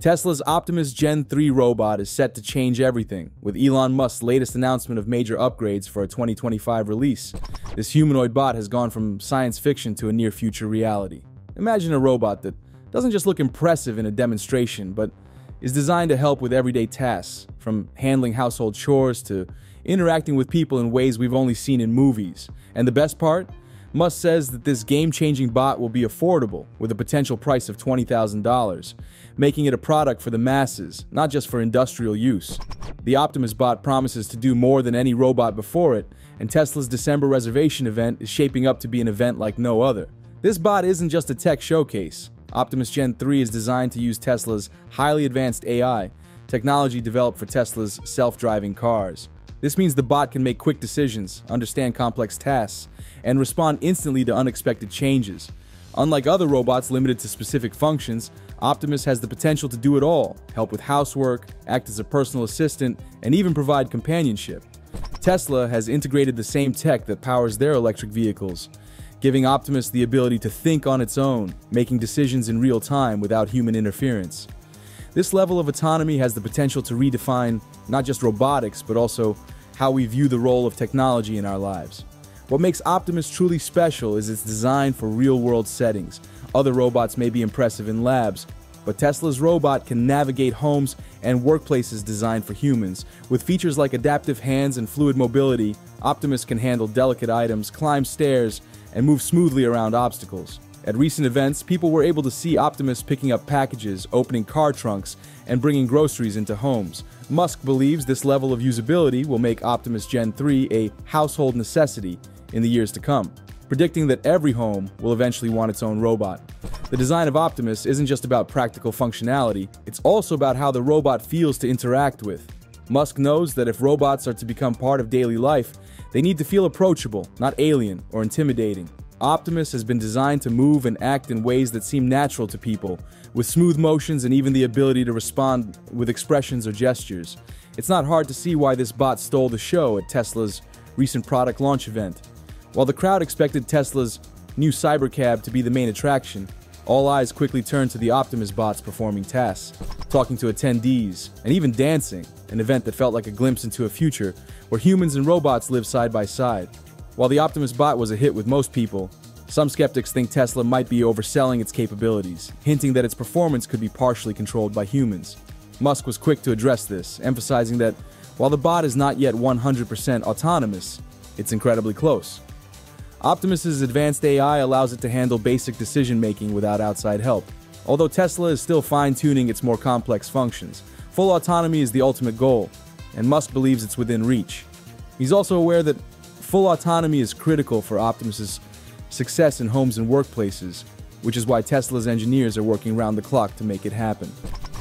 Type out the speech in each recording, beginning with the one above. Tesla's Optimus Gen 3 robot is set to change everything, with Elon Musk's latest announcement of major upgrades for a 2025 release. This humanoid bot has gone from science fiction to a near-future reality. Imagine a robot that doesn't just look impressive in a demonstration, but is designed to help with everyday tasks, from handling household chores to interacting with people in ways we've only seen in movies. And the best part? Musk says that this game-changing bot will be affordable, with a potential price of $20,000, making it a product for the masses, not just for industrial use. The Optimus bot promises to do more than any robot before it, and Tesla's December reservation event is shaping up to be an event like no other. This bot isn't just a tech showcase. Optimus Gen 3 is designed to use Tesla's highly advanced AI, technology developed for Tesla's self-driving cars. This means the bot can make quick decisions, understand complex tasks, and respond instantly to unexpected changes. Unlike other robots limited to specific functions, Optimus has the potential to do it all, help with housework, act as a personal assistant, and even provide companionship. Tesla has integrated the same tech that powers their electric vehicles, giving Optimus the ability to think on its own, making decisions in real time without human interference. This level of autonomy has the potential to redefine not just robotics, but also how we view the role of technology in our lives. What makes Optimus truly special is its design for real-world settings. Other robots may be impressive in labs, but Tesla's robot can navigate homes and workplaces designed for humans. With features like adaptive hands and fluid mobility, Optimus can handle delicate items, climb stairs, and move smoothly around obstacles. At recent events, people were able to see Optimus picking up packages, opening car trunks, and bringing groceries into homes. Musk believes this level of usability will make Optimus Gen 3 a household necessity in the years to come, predicting that every home will eventually want its own robot. The design of Optimus isn't just about practical functionality, it's also about how the robot feels to interact with. Musk knows that if robots are to become part of daily life, they need to feel approachable, not alien or intimidating. Optimus has been designed to move and act in ways that seem natural to people, with smooth motions and even the ability to respond with expressions or gestures. It's not hard to see why this bot stole the show at Tesla's recent product launch event. While the crowd expected Tesla's new Cybercab to be the main attraction, all eyes quickly turned to the Optimus bots performing tasks, talking to attendees, and even dancing, an event that felt like a glimpse into a future where humans and robots live side by side. While the Optimus bot was a hit with most people, some skeptics think Tesla might be overselling its capabilities, hinting that its performance could be partially controlled by humans. Musk was quick to address this, emphasizing that while the bot is not yet 100% autonomous, it's incredibly close. Optimus's advanced AI allows it to handle basic decision-making without outside help, although Tesla is still fine-tuning its more complex functions. Full autonomy is the ultimate goal, and Musk believes it's within reach. He's also aware that full autonomy is critical for Optimus's success in homes and workplaces, which is why Tesla's engineers are working round the clock to make it happen.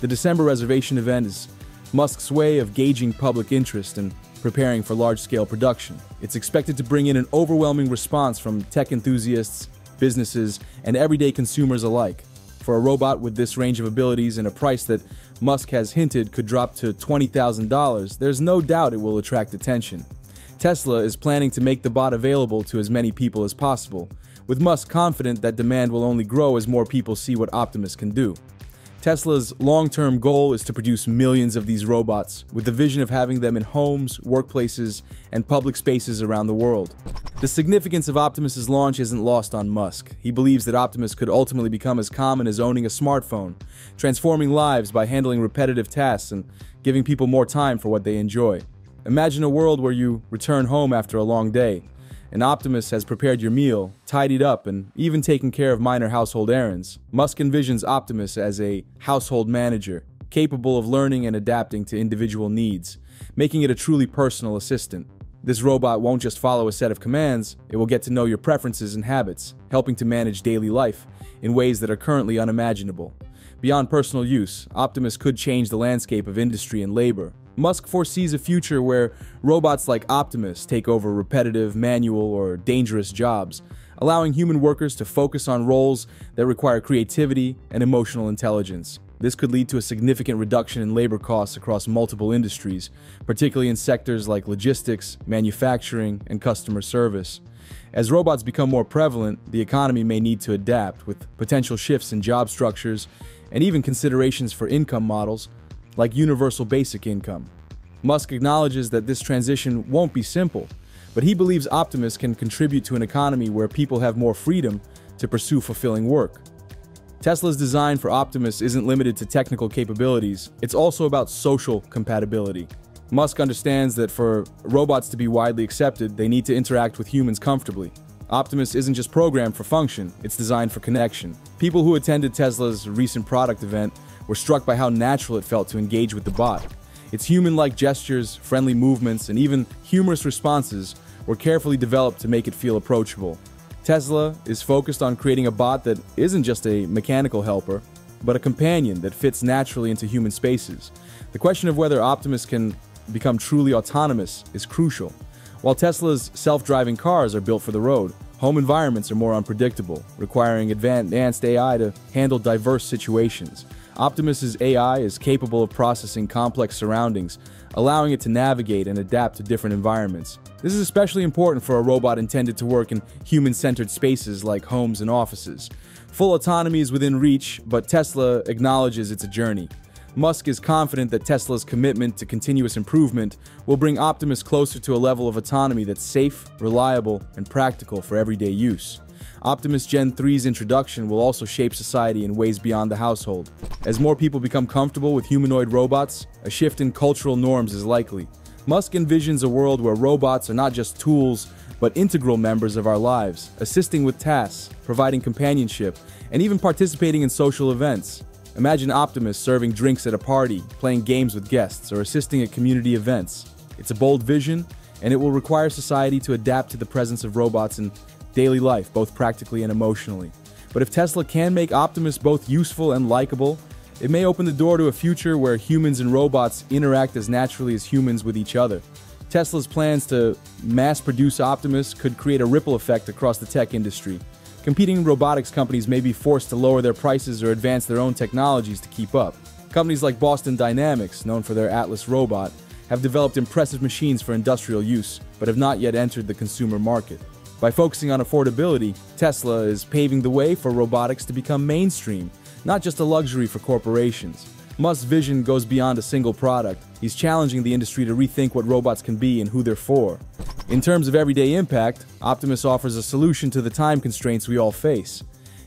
The December reservation event is Musk's way of gauging public interest and preparing for large-scale production. It's expected to bring in an overwhelming response from tech enthusiasts, businesses, and everyday consumers alike. For a robot with this range of abilities and a price that Musk has hinted could drop to $20,000, there's no doubt it will attract attention. Tesla is planning to make the bot available to as many people as possible, with Musk confident that demand will only grow as more people see what Optimus can do. Tesla's long-term goal is to produce millions of these robots, with the vision of having them in homes, workplaces, and public spaces around the world. The significance of Optimus's launch isn't lost on Musk. He believes that Optimus could ultimately become as common as owning a smartphone, transforming lives by handling repetitive tasks and giving people more time for what they enjoy. Imagine a world where you return home after a long day, and Optimus has prepared your meal, tidied up, and even taken care of minor household errands. Musk envisions Optimus as a household manager, capable of learning and adapting to individual needs, making it a truly personal assistant. This robot won't just follow a set of commands, it will get to know your preferences and habits, helping to manage daily life in ways that are currently unimaginable. Beyond personal use, Optimus could change the landscape of industry and labor. Musk foresees a future where robots like Optimus take over repetitive, manual, or dangerous jobs, allowing human workers to focus on roles that require creativity and emotional intelligence. This could lead to a significant reduction in labor costs across multiple industries, particularly in sectors like logistics, manufacturing, and customer service. As robots become more prevalent, the economy may need to adapt, with potential shifts in job structures and even considerations for income models like universal basic income. Musk acknowledges that this transition won't be simple, but he believes Optimus can contribute to an economy where people have more freedom to pursue fulfilling work. Tesla's design for Optimus isn't limited to technical capabilities, it's also about social compatibility. Musk understands that for robots to be widely accepted, they need to interact with humans comfortably. Optimus isn't just programmed for function, it's designed for connection. People who attended Tesla's recent product event were struck by how natural it felt to engage with the bot. Its human-like gestures, friendly movements, and even humorous responses were carefully developed to make it feel approachable. Tesla is focused on creating a bot that isn't just a mechanical helper, but a companion that fits naturally into human spaces. The question of whether Optimus can become truly autonomous is crucial. While Tesla's self-driving cars are built for the road, home environments are more unpredictable, requiring advanced AI to handle diverse situations. Optimus's AI is capable of processing complex surroundings, allowing it to navigate and adapt to different environments. This is especially important for a robot intended to work in human-centered spaces like homes and offices. Full autonomy is within reach, but Tesla acknowledges it's a journey. Musk is confident that Tesla's commitment to continuous improvement will bring Optimus closer to a level of autonomy that's safe, reliable, and practical for everyday use. Optimus Gen 3's introduction will also shape society in ways beyond the household. As more people become comfortable with humanoid robots, a shift in cultural norms is likely. Musk envisions a world where robots are not just tools, but integral members of our lives, assisting with tasks, providing companionship, and even participating in social events. Imagine Optimus serving drinks at a party, playing games with guests, or assisting at community events. It's a bold vision, and it will require society to adapt to the presence of robots in daily life, both practically and emotionally. But if Tesla can make Optimus both useful and likable, it may open the door to a future where humans and robots interact as naturally as humans with each other. Tesla's plans to mass-produce Optimus could create a ripple effect across the tech industry. Competing robotics companies may be forced to lower their prices or advance their own technologies to keep up. Companies like Boston Dynamics, known for their Atlas robot, have developed impressive machines for industrial use, but have not yet entered the consumer market. By focusing on affordability, Tesla is paving the way for robotics to become mainstream, not just a luxury for corporations. Musk's vision goes beyond a single product. He's challenging the industry to rethink what robots can be and who they're for. In terms of everyday impact, Optimus offers a solution to the time constraints we all face.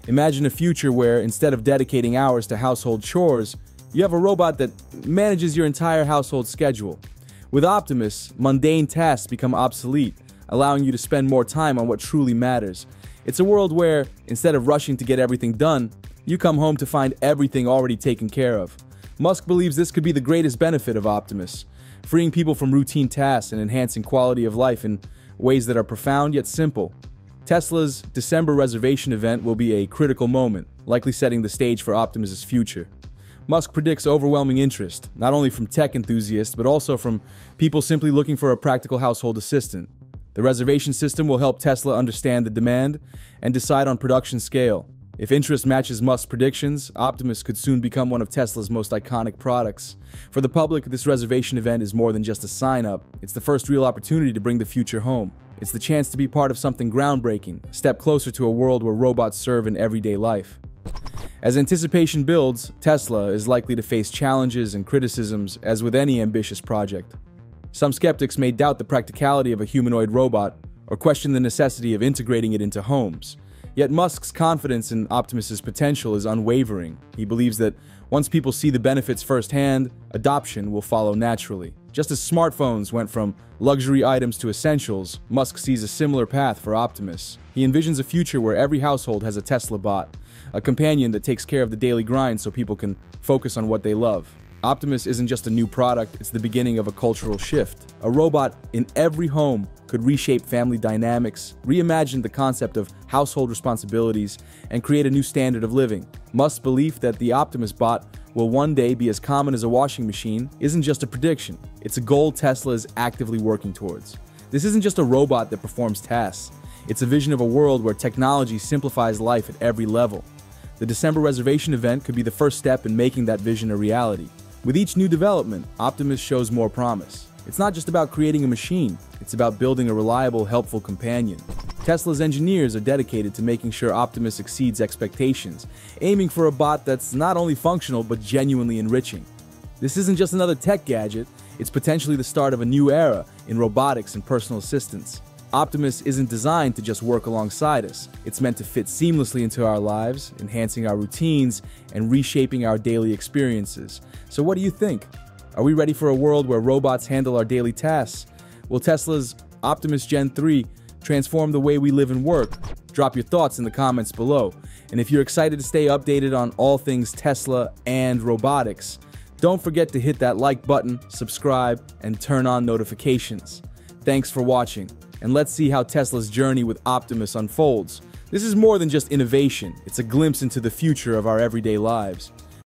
Imagine a future where, instead of dedicating hours to household chores, you have a robot that manages your entire household schedule. With Optimus, mundane tasks become obsolete, allowing you to spend more time on what truly matters. It's a world where, instead of rushing to get everything done, you come home to find everything already taken care of. Musk believes this could be the greatest benefit of Optimus, freeing people from routine tasks and enhancing quality of life in ways that are profound yet simple. Tesla's December reservation event will be a critical moment, likely setting the stage for Optimus's future. Musk predicts overwhelming interest, not only from tech enthusiasts, but also from people simply looking for a practical household assistant. The reservation system will help Tesla understand the demand and decide on production scale. If interest matches Musk's predictions, Optimus could soon become one of Tesla's most iconic products. For the public, this reservation event is more than just a sign-up. It's the first real opportunity to bring the future home. It's the chance to be part of something groundbreaking, a step closer to a world where robots serve in everyday life. As anticipation builds, Tesla is likely to face challenges and criticisms, as with any ambitious project. Some skeptics may doubt the practicality of a humanoid robot or question the necessity of integrating it into homes. Yet Musk's confidence in Optimus's potential is unwavering. He believes that once people see the benefits firsthand, adoption will follow naturally. Just as smartphones went from luxury items to essentials, Musk sees a similar path for Optimus. He envisions a future where every household has a Tesla bot, a companion that takes care of the daily grind so people can focus on what they love. Optimus isn't just a new product, it's the beginning of a cultural shift. A robot in every home could reshape family dynamics, reimagine the concept of household responsibilities, and create a new standard of living. Musk's belief that the Optimus bot will one day be as common as a washing machine isn't just a prediction, it's a goal Tesla is actively working towards. This isn't just a robot that performs tasks, it's a vision of a world where technology simplifies life at every level. The December reservation event could be the first step in making that vision a reality. With each new development, Optimus shows more promise. It's not just about creating a machine, it's about building a reliable, helpful companion. Tesla's engineers are dedicated to making sure Optimus exceeds expectations, aiming for a bot that's not only functional but genuinely enriching. This isn't just another tech gadget, it's potentially the start of a new era in robotics and personal assistance. Optimus isn't designed to just work alongside us, it's meant to fit seamlessly into our lives, enhancing our routines, and reshaping our daily experiences. So what do you think? Are we ready for a world where robots handle our daily tasks? Will Tesla's Optimus Gen 3 transform the way we live and work? Drop your thoughts in the comments below. And if you're excited to stay updated on all things Tesla and robotics, don't forget to hit that like button, subscribe, and turn on notifications. Thanks for watching, and let's see how Tesla's journey with Optimus unfolds. This is more than just innovation, it's a glimpse into the future of our everyday lives.